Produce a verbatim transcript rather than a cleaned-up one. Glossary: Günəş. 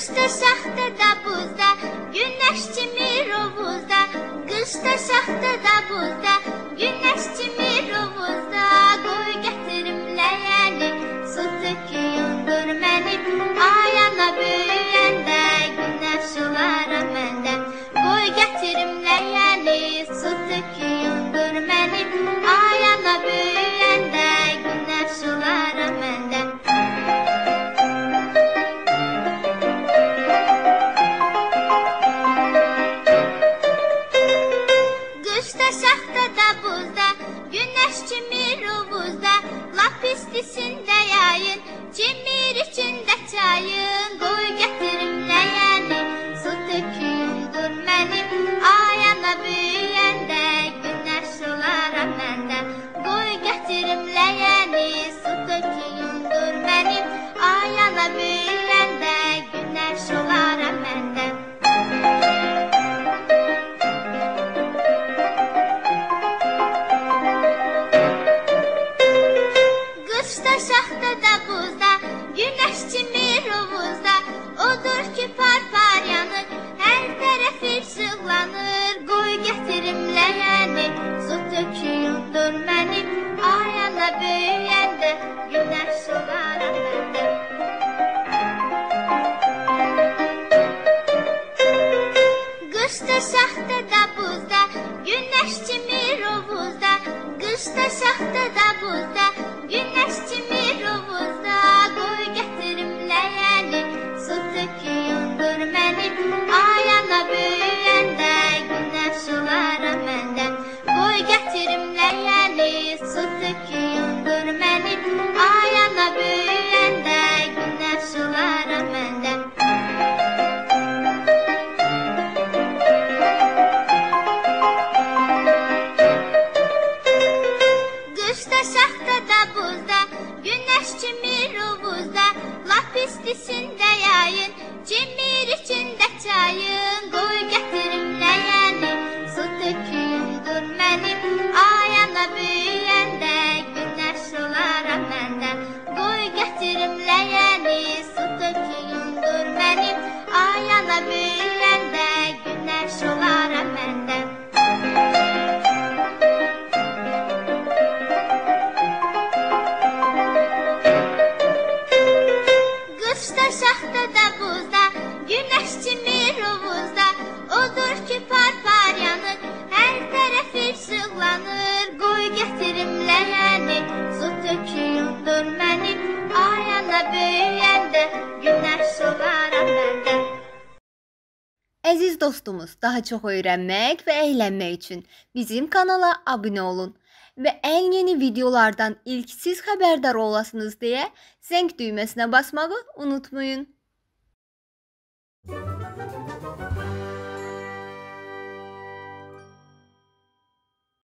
Qışda şaxtada buzda, günəş kimi rovuzda. Qışda şaxtada buzda, günəş kimi rovuzda. Qoy gətirim ləyəni, su tökü yundur məni. Ayana böyüyəndə, günəş olaram məndə. Qoy gətirim ləyəni, su tökü yundur məni. Ayana böyüyəndə, günəş olaram məndə. İçində yayın, cimir içində çayın. Qoy gətirim ləyəni, su töküldür mənim. Ayana böyüyəndə, günəş olaram məndə. Qoy gətirim ləyəni, su töküldür mənim. Ayana böyüyəndə, günəş olaram məndə. Şaxtada buzda, günəş kimi rovuzda. Odur ki parpar yanır, hər tərəf işıqlanır. Qoy gətirim ləyəni, su tökü yundur mənim. Ayana böyüyəndə, günəş olaram məndə. Qışda şaxtada buzda, günəş kimi rovuzda. Qışda şaxtada buzda, günəş kimi rovuzda. Qoy gətirim ləyəni, su tökü yundur məni. Ayana böyüyəndə, günəş olaram məndə. Qoy gətirim ləyəni, su tökü yundur məni. Ayana böyüyəndə, günəş olaram məndə. İçində yayın, cimir içində çayın. Qoy gətirim ləyəni, su töküldür mənim. Ayana böyüyəndə, günəş olaram məndə. Qoy gətirim ləyəni, su töküldür mənim. Ayana böyüyəndə, günəş olaram məndə. Şaxtada buzda, günəş kimi rovuzda. Odur ki parpar yanır, hər tərəf işıqlanır. Qoy gətirim ləyəni, su tökü yundur məni. Ayana böyüyəndə, günəş olaram məndə. Əziz dostumuz, daha çox öyrənmək və əylənmək üçün bizim kanala abunə olun və ən yeni videolardan ilk siz xəbərdar olasınız deyə zəng düyməsinə basmağı unutmayın.